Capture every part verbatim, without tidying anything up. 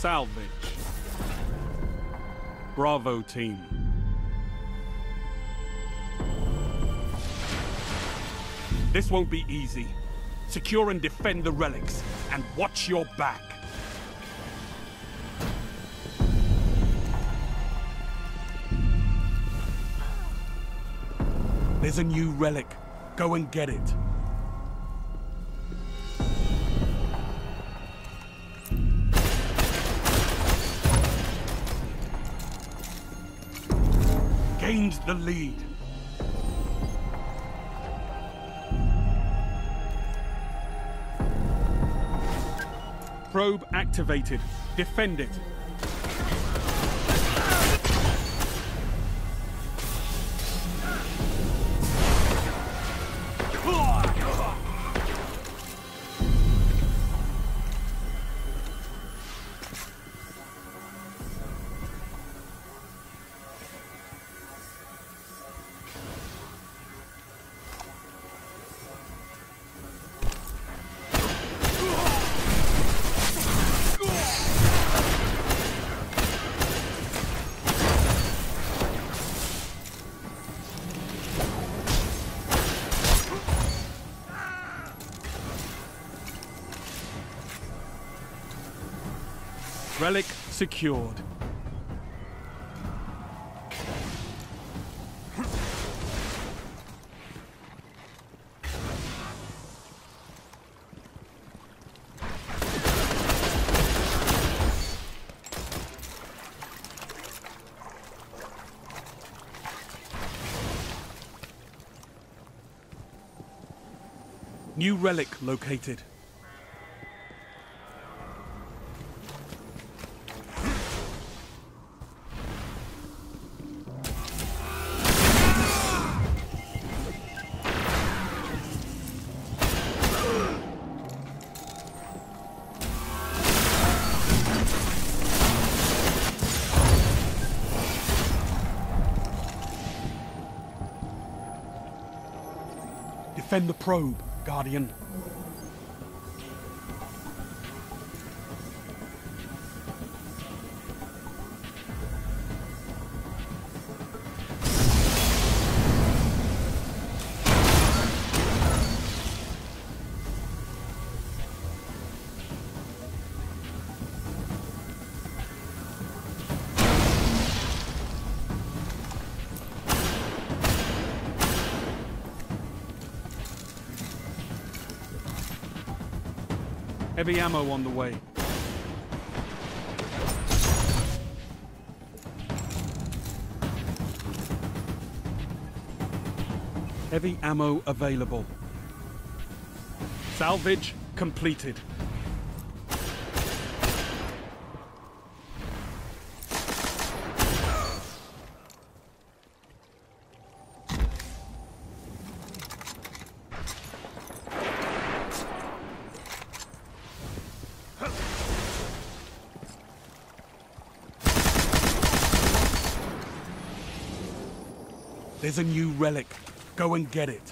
salvage. Bravo team. This won't be easy. Secure and defend the relics, and watch your back. There's a new relic. Go and get it. Gains the lead. Probe activated. Defend it. Relic secured. New relic located. Defend the probe, Guardian. Heavy ammo on the way. Heavy ammo available. Salvage completed. There's a new relic. Go and get it.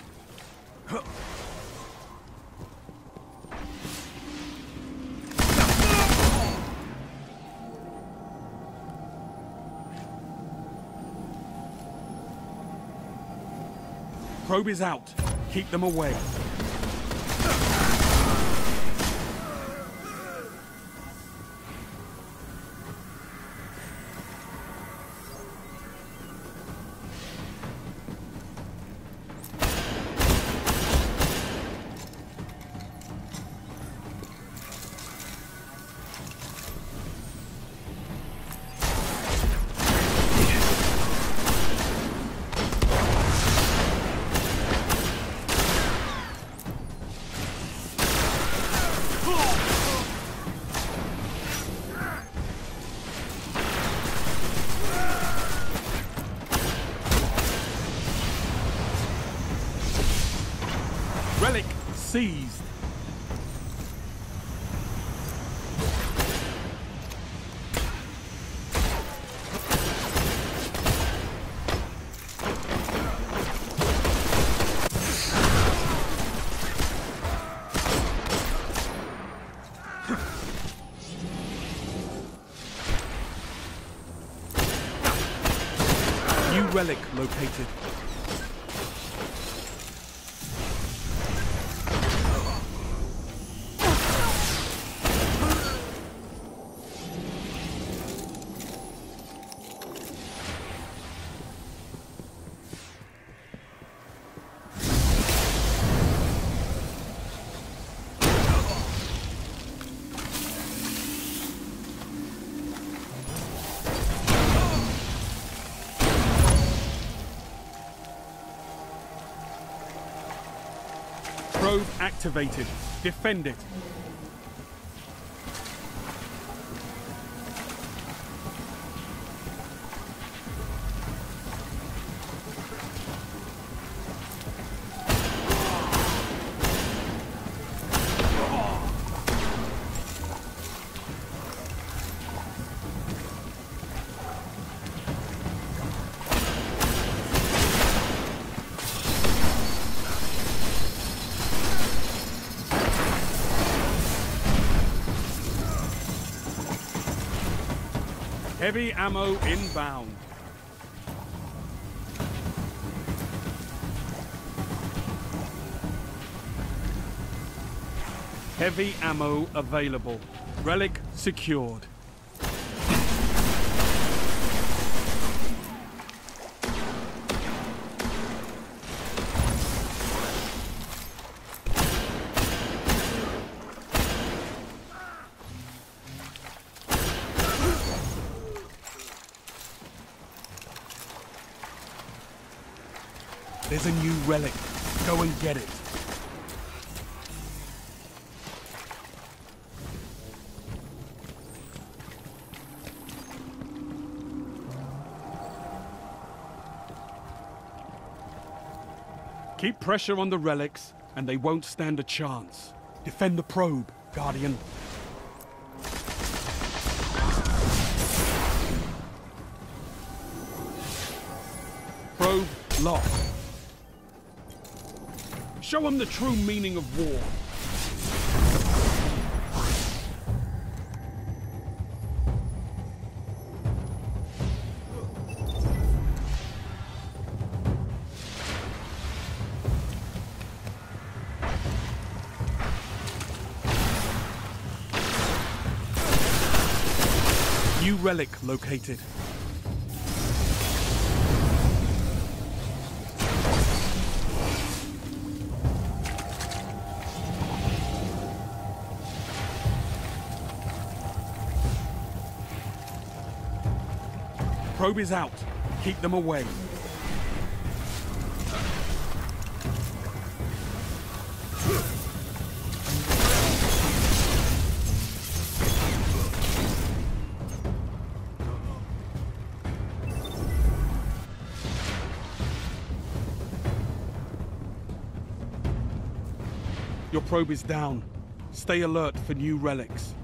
Probe is out. Keep them away. Relic seized. New relic located. Probe activated. Defend it. Heavy ammo inbound. Heavy ammo available. Relic secured. There's a new relic. Go and get it. Keep pressure on the relics, and they won't stand a chance. Defend the probe, Guardian. Probe locked. Show them the true meaning of war. New relic located. Probe is out. Keep them away. Your probe is down. Stay alert for new relics.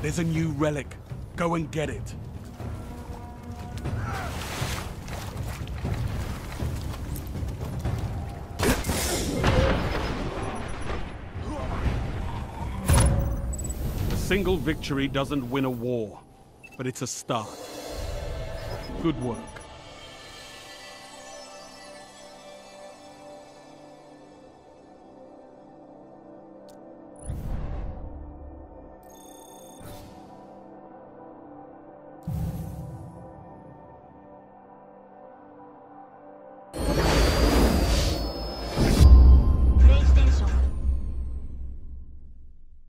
There's a new relic. Go and get it. A single victory doesn't win a war, but it's a start. Good work.